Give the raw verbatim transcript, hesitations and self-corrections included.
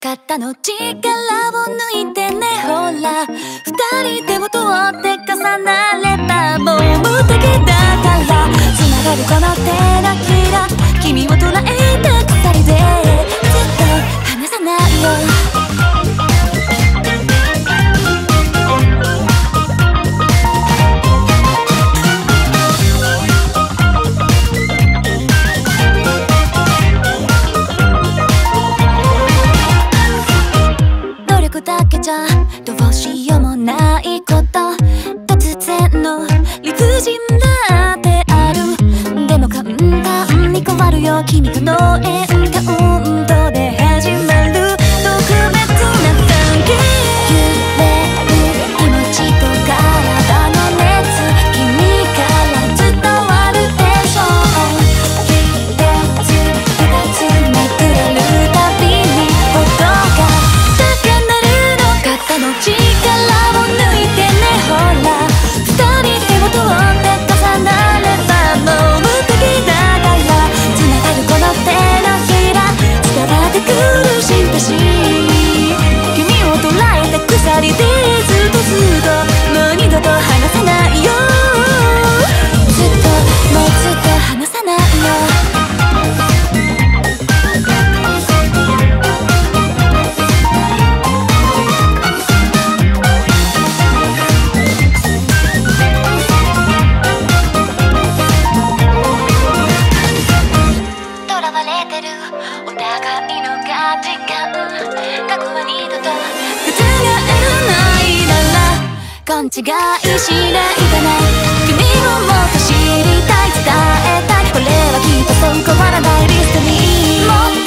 肩の力を抜いてねほら二人手元を追って重なれたもう無敵だからつながるこの手のひら君を捉えた鎖で絶対離さないよどうしようもないこと突然の理不尽だってあるでも簡単に変わるよ君との縁カウントで始まる特別な関係揺れる命と体の熱君から伝わるでしょう一つ二つめくれるたびに音が肩の力を抜いてねほら二人手を通って重なればもう無敵だからつながるこの手のひら伝わってくる親しい君を捉えた鎖でずっとずっともう二度と離さないよずっともうずっと離さないよ勘違いしないでね君をもっと知りたい伝えたいこれはきっとそう変わらないリストに